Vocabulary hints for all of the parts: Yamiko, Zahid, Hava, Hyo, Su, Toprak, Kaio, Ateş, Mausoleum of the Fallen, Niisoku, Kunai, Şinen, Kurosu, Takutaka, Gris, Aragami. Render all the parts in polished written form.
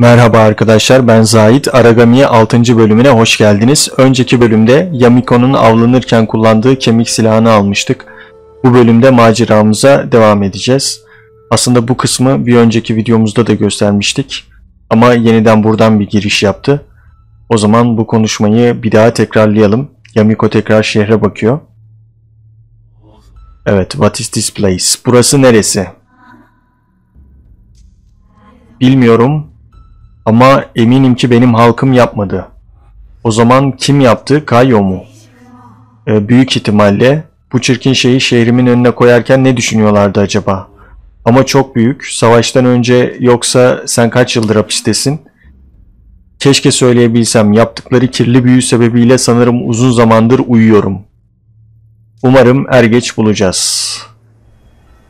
Merhaba arkadaşlar, ben Zahid. Aragami'ye 6. bölümüne hoş geldiniz. Önceki bölümde Yamiko'nun avlanırken kullandığı kemik silahını almıştık. Bu bölümde maceramıza devam edeceğiz. Aslında bu kısmı bir önceki videomuzda da göstermiştik. Ama yeniden buradan bir giriş yaptı. O zaman bu konuşmayı bir daha tekrarlayalım. Yamiko tekrar şehre bakıyor. Evet, what is this place? Burası neresi? Bilmiyorum. Ama eminim ki benim halkım yapmadı. O zaman kim yaptı? Kaio mu? Büyük ihtimalle bu çirkin şeyi şehrimin önüne koyarken ne düşünüyorlardı acaba? Ama çok büyük. Savaştan önce, yoksa sen kaç yıldır hapistesin? Keşke söyleyebilsem. Yaptıkları kirli büyü sebebiyle sanırım uzun zamandır uyuyorum. Umarım er geç bulacağız.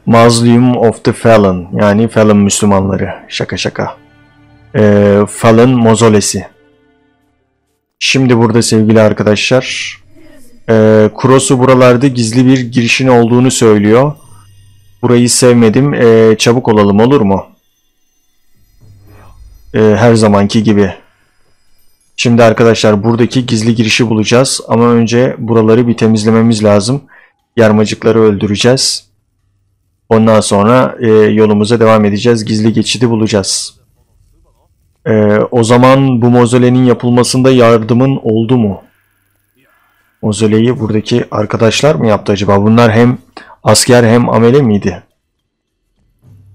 Mausoleum of the Fallen, yani Fallen Müslümanları. Şaka şaka. Fallen mozolesi. Şimdi burada sevgili arkadaşlar, Kurosu buralarda gizli bir girişin olduğunu söylüyor. Burayı sevmedim. Çabuk olalım, olur mu? Her zamanki gibi. Şimdi arkadaşlar buradaki gizli girişi bulacağız ama önce buraları bir temizlememiz lazım. Yarmacıkları öldüreceğiz. Ondan sonra yolumuza devam edeceğiz. Gizli geçidi bulacağız. O zaman bu mozolenin yapılmasında yardımın oldu mu? Mozoleyi buradaki arkadaşlar mı yaptı acaba? Bunlar hem asker hem amele miydi?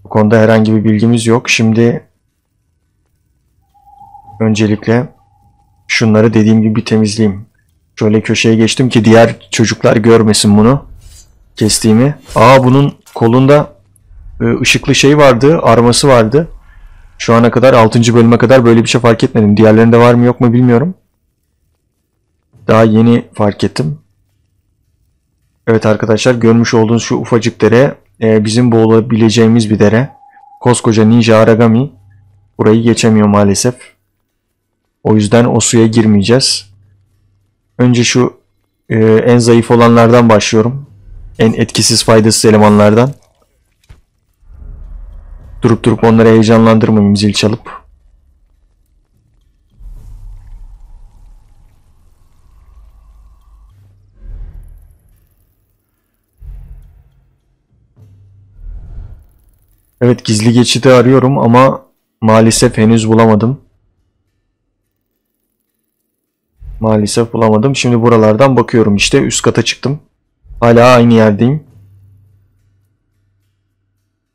Bu konuda herhangi bir bilgimiz yok. Şimdi öncelikle şunları dediğim gibi bir temizleyeyim. Şöyle köşeye geçtim ki diğer çocuklar görmesin bunu. Kestiğimi. Aa, bunun kolunda ışıklı şey vardı, arması vardı. Şu ana kadar 6. bölüme kadar böyle bir şey fark etmedim. Diğerlerinde var mı yok mu bilmiyorum. Daha yeni fark ettim. Evet arkadaşlar, görmüş olduğunuz şu ufacık dere bizim boğulabileceğimiz bir dere. Koskoca Ninja Aragami burayı geçemiyor maalesef. O yüzden o suya girmeyeceğiz. Önce şu en zayıf olanlardan başlıyorum. En etkisiz, faydasız elemanlardan. Durup onları heyecanlandırmayayım zil çalıp. Evet, gizli geçidi arıyorum ama maalesef henüz bulamadım. Maalesef bulamadım. Şimdi buralardan bakıyorum işte, üst kata çıktım. Hala aynı yerdeyim.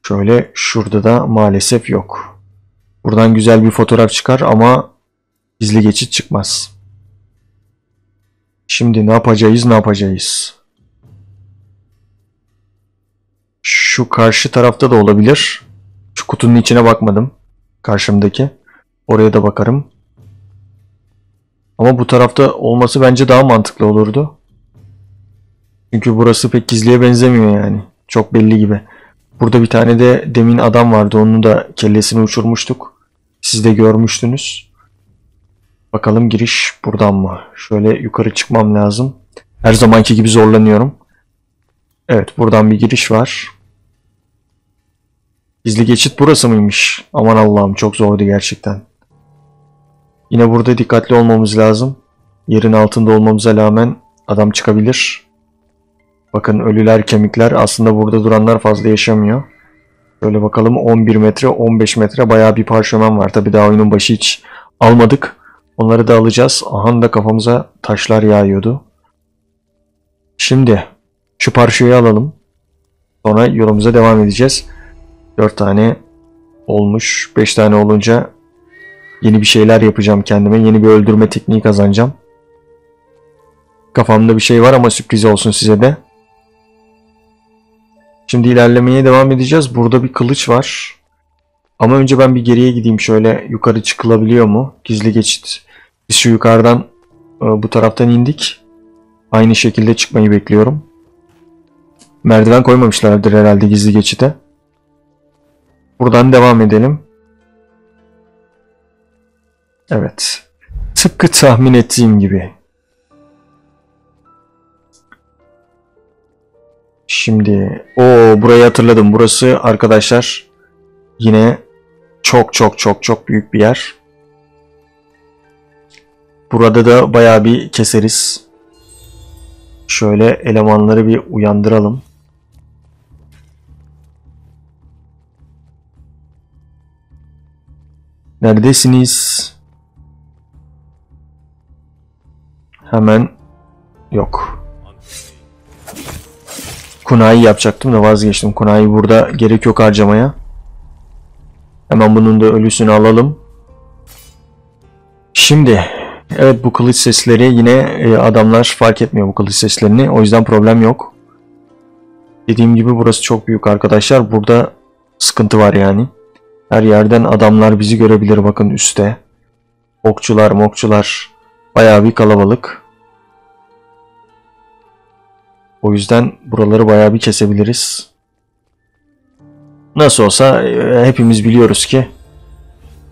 Şöyle şurada da maalesef yok. Buradan güzel bir fotoğraf çıkar ama gizli geçit çıkmaz. Şimdi ne yapacağız, ne yapacağız? Şu karşı tarafta da olabilir. Şu kutunun içine bakmadım. Karşımdaki. Oraya da bakarım. Ama bu tarafta olması bence daha mantıklı olurdu. Çünkü burası pek gizliye benzemiyor yani. Çok belli gibi. Burada bir tane de demin adam vardı. Onu da kellesini uçurmuştuk. Siz de görmüştünüz. Bakalım giriş buradan mı? Şöyle yukarı çıkmam lazım. Her zamanki gibi zorlanıyorum. Evet, buradan bir giriş var. Gizli geçit burası mıymış? Aman Allah'ım, çok zordu gerçekten. Yine burada dikkatli olmamız lazım. Yerin altında olmamıza rağmen adam çıkabilir. Bakın, ölüler, kemikler. Aslında burada duranlar fazla yaşamıyor. Şöyle bakalım, 11 metre, 15 metre bayağı bir parşömen var. Tabii daha oyunun başı hiç almadık. Onları da alacağız. Aha, da kafamıza taşlar yağıyordu. Şimdi şu parşömeyi alalım. Sonra yolumuza devam edeceğiz. 4 tane olmuş. 5 tane olunca yeni bir şeyler yapacağım kendime. Yeni bir öldürme tekniği kazanacağım. Kafamda bir şey var ama sürpriz olsun size de. Şimdi ilerlemeye devam edeceğiz. Burada bir kılıç var. Ama önce ben bir geriye gideyim. Şöyle yukarı çıkılabiliyor mu? Gizli geçit. Biz şu yukarıdan, bu taraftan indik. Aynı şekilde çıkmayı bekliyorum. Merdiven koymamışlardır herhalde gizli geçide. Buradan devam edelim. Evet. Tıpkı tahmin ettiğim gibi. Şimdi burayı hatırladım. Burası arkadaşlar yine Çok çok çok çok büyük bir yer. Burada da bayağı bir keseriz. Şöyle elemanları bir uyandıralım. Neredesiniz? Hemen yok. Kunai yapacaktım da vazgeçtim. Kunai burada gerek yok harcamaya. Hemen bunun da ölüsünü alalım. Şimdi evet, bu kılıç sesleri yine adamlar fark etmiyor bu kılıç seslerini. O yüzden problem yok. Dediğim gibi burası çok büyük arkadaşlar. Burada sıkıntı var yani. Her yerden adamlar bizi görebilir, bakın üstte. Okçular, mokçular, bayağı bir kalabalık. O yüzden buraları bayağı bir kesebiliriz. Nasıl olsa hepimiz biliyoruz ki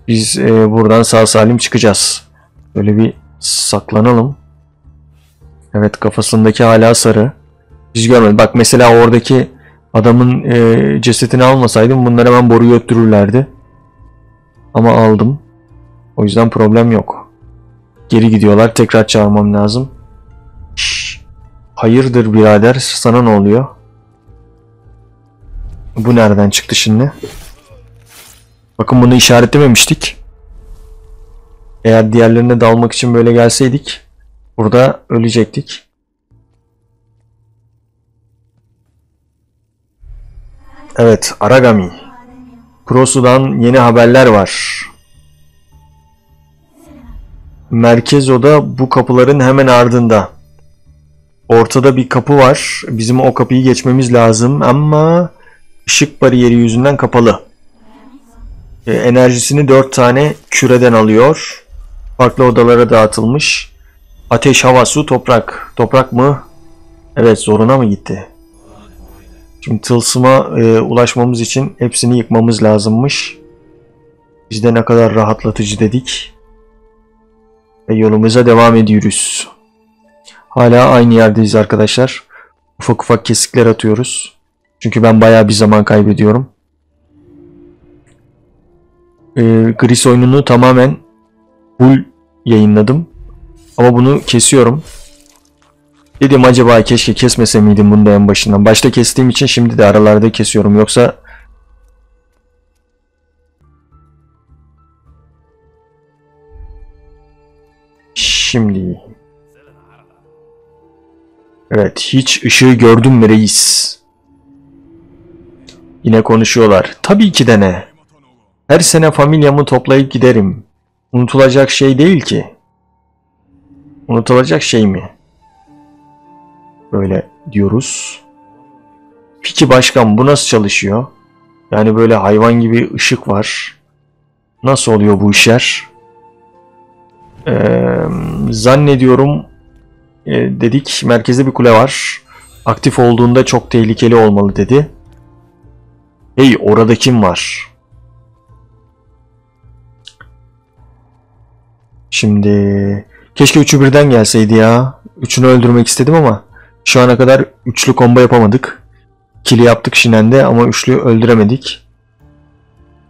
biz buradan sağ salim çıkacağız. Böyle bir saklanalım. Evet, kafasındaki hala sarı. Biz görmedik. Bak mesela oradaki adamın cesetini almasaydım bunlar hemen boruyu öttürürlerdi. Ama aldım. O yüzden problem yok. Geri gidiyorlar. Tekrar çağırmam lazım. Şşş. Hayırdır birader? Sana ne oluyor? Bu nereden çıktı şimdi? Bakın bunu işaretlememiştik. Eğer diğerlerine dalmak için böyle gelseydik burada ölecektik. Evet, Aragami. Kurosu'dan yeni haberler var. Merkez oda bu kapıların hemen ardında. Ortada bir kapı var. Bizim o kapıyı geçmemiz lazım ama ışık bariyeri yüzünden kapalı. Enerjisini 4 tane küreden alıyor. Farklı odalara dağıtılmış. Ateş, hava, su, toprak. Toprak mı? Evet, zoruna mı gitti? Şimdi tılsıma ulaşmamız için hepsini yıkmamız lazımmış. Biz de ne kadar rahatlatıcı dedik. Ve yolumuza devam ediyoruz. Hala aynı yerdeyiz arkadaşlar. Ufak ufak kesikler atıyoruz. Çünkü ben bayağı bir zaman kaybediyorum. Gris oyununu tamamen full yayınladım. Ama bunu kesiyorum. Dedim acaba keşke kesmese miydim bunu da en başından. Başta kestiğim için şimdi de aralarda kesiyorum. Yoksa şimdi evet, hiç ışığı gördün mü reis? Yine konuşuyorlar. Tabii ki de ne? Her sene familyamı toplayıp giderim. Unutulacak şey değil ki. Unutulacak şey mi? Böyle diyoruz. Peki başkan, bu nasıl çalışıyor? Yani böyle hayvan gibi ışık var. Nasıl oluyor bu işler? Zannediyorum dedik, merkezde bir kule var. Aktif olduğunda çok tehlikeli olmalı dedi. Hey, orada kim var? Şimdi keşke üçü birden gelseydi ya. Üçünü öldürmek istedim ama şu ana kadar üçlü combo yapamadık. İkili yaptık Şinen'de ama üçlü öldüremedik.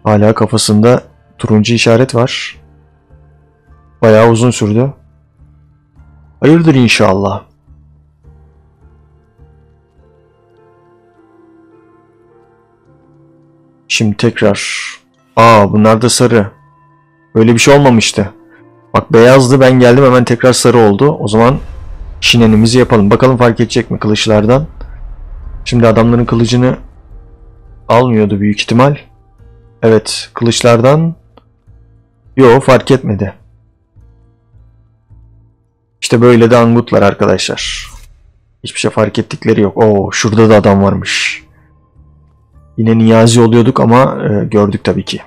Hala kafasında turuncu işaret var. Bayağı uzun sürdü. Hayırdır inşallah. Şimdi tekrar. Aa, bunlar da sarı. Öyle bir şey olmamıştı. Bak beyazdı, ben geldim hemen tekrar sarı oldu. O zaman Şinenimizi yapalım. Bakalım fark edecek mi kılıçlardan. Şimdi adamların kılıcını almıyordu büyük ihtimal. Evet, kılıçlardan yo, fark etmedi. İşte böyle de angutlar arkadaşlar. Hiçbir şey fark ettikleri yok. Oo, şurada da adam varmış. Yine niyazi oluyorduk ama gördük tabii ki.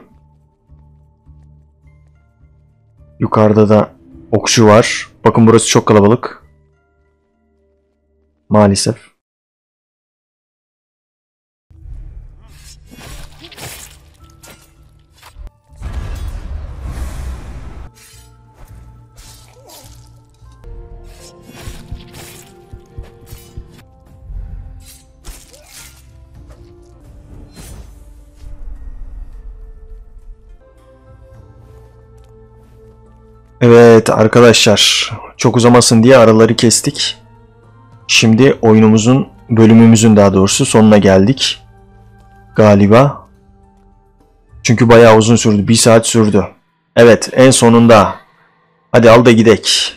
Yukarıda da okçu var. Bakın burası çok kalabalık. Maalesef. Evet arkadaşlar, çok uzamasın diye araları kestik. Şimdi oyunumuzun, bölümümüzün daha doğrusu sonuna geldik galiba. Çünkü bayağı uzun sürdü, 1 saat sürdü. Evet, en sonunda. Hadi al da gidek.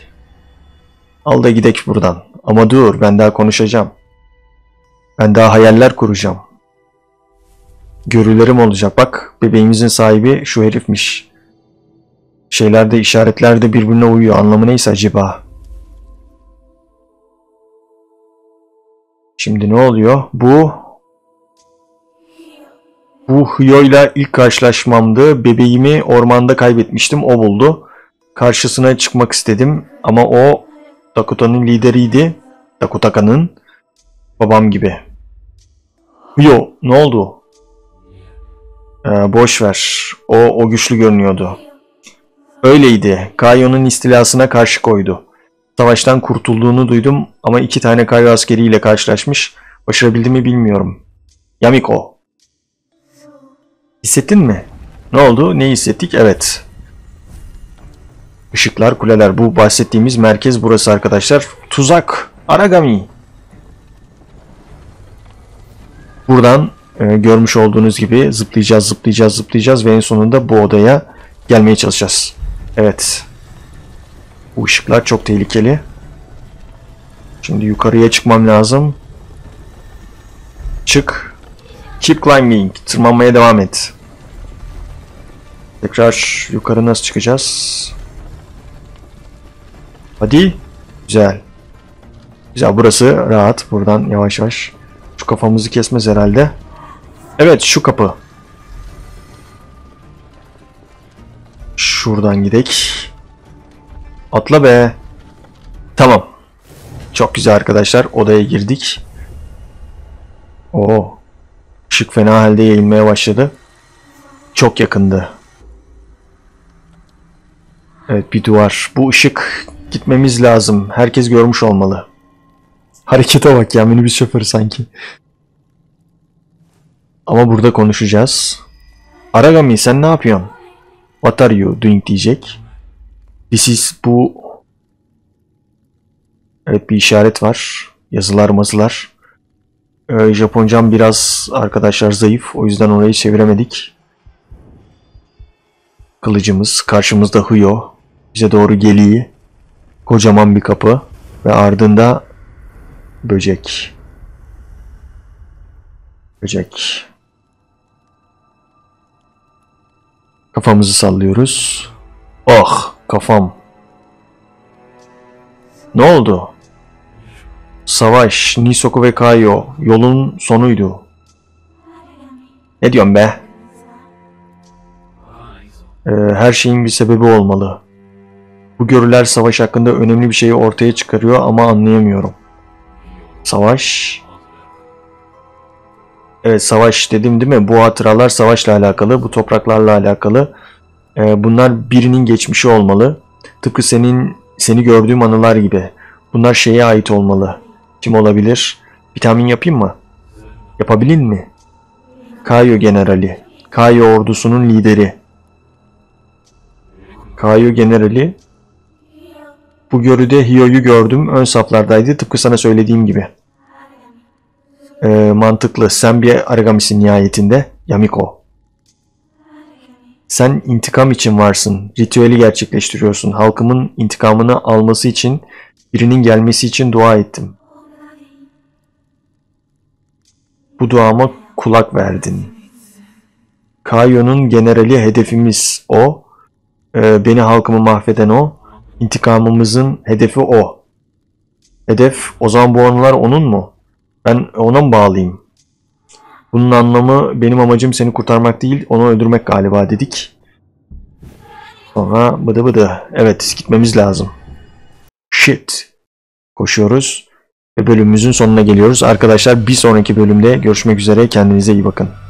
Al da gidek buradan. Ama dur, ben daha konuşacağım. Ben daha hayaller kuracağım. Görülerim olacak. Bak, bebeğimizin sahibi şu herifmiş. Şeylerde, işaretlerde birbirine uyuyor. Anlamı neyse acaba. Şimdi ne oluyor? Bu Hyo'yla ilk karşılaşmamdı. Bebeğimi ormanda kaybetmiştim. O buldu. Karşısına çıkmak istedim. Ama o Takutan'ın lideriydi. Takutaka'nın. Babam gibi. Hyo, ne oldu? Boş ver. O güçlü görünüyordu. Öyleydi. Kaio'nun istilasına karşı koydu. Savaştan kurtulduğunu duydum ama 2 tane Kaio askeriyle karşılaşmış. Başarabildi mi bilmiyorum. Yamiko. Hissettin mi? Ne oldu? Ne hissettik? Evet. Işıklar, kuleler. Bu bahsettiğimiz merkez burası arkadaşlar. Tuzak. Aragami. Buradan görmüş olduğunuz gibi zıplayacağız, zıplayacağız, zıplayacağız ve en sonunda bu odaya gelmeye çalışacağız. Evet. Bu ışıklar çok tehlikeli. Şimdi yukarıya çıkmam lazım. Çık. Keep climbing. Tırmanmaya devam et. Tekrar yukarı nasıl çıkacağız? Hadi. Güzel. Güzel, burası rahat. Buradan yavaş yavaş. Şu kafamızı kesmez herhalde. Evet, şu kapı. Şuradan gidek. Atla be. Tamam. Çok güzel arkadaşlar. Odaya girdik. Oo. Işık fena halde yayılmaya başladı. Çok yakındı. Evet, bir duvar. Bu ışık, gitmemiz lazım. Herkes görmüş olmalı. Harekete bak ya, minibüs şoförü sanki. Ama burada konuşacağız. Aragami, sen ne yapıyorsun? What are you doing diyecek. This is bu. Evet, bir işaret var. Yazılar mazılar. Japoncam biraz arkadaşlar zayıf. O yüzden orayı çeviremedik. Kılıcımız. Karşımızda Hyo. Bize doğru geliyor. Kocaman bir kapı. Ve ardında böcek. Böcek. Kafamızı sallıyoruz. Oh, kafam. Ne oldu? Savaş, Niisoku ve Kaio. Yolun sonuydu. Ne diyorsun be? Her şeyin bir sebebi olmalı. Bu görüler savaş hakkında önemli bir şeyi ortaya çıkarıyor ama anlayamıyorum. Savaş. Evet, savaş dedim değil mi? Bu hatıralar savaşla alakalı, bu topraklarla alakalı. Bunlar birinin geçmişi olmalı. Tıpkı seni gördüğüm anılar gibi. Bunlar şeye ait olmalı. Kim olabilir? Bir tahmin yapayım mı? Yapabilin mi? Kaio generali. Kaio ordusunun lideri. Kaio generali. Bu görüde Hyo'yu gördüm. Ön saflardaydı. Tıpkı sana söylediğim gibi. Mantıklı. Sen bir Aragami'sin nihayetinde. Yamiko. Sen intikam için varsın. Ritüeli gerçekleştiriyorsun. Halkımın intikamını alması için, birinin gelmesi için dua ettim. Bu duama kulak verdin. Kaio'nun generali hedefimiz o. Beni, halkımı mahveden o. İntikamımızın hedefi o. Hedef, o zaman bu anılar onun mu? Ben ona mı bağlayayım? Bunun anlamı, benim amacım seni kurtarmak değil, onu öldürmek galiba dedik. Sonra bıdı bıdı. Evet, gitmemiz lazım. Shit. Koşuyoruz ve bölümümüzün sonuna geliyoruz. Arkadaşlar, bir sonraki bölümde görüşmek üzere. Kendinize iyi bakın.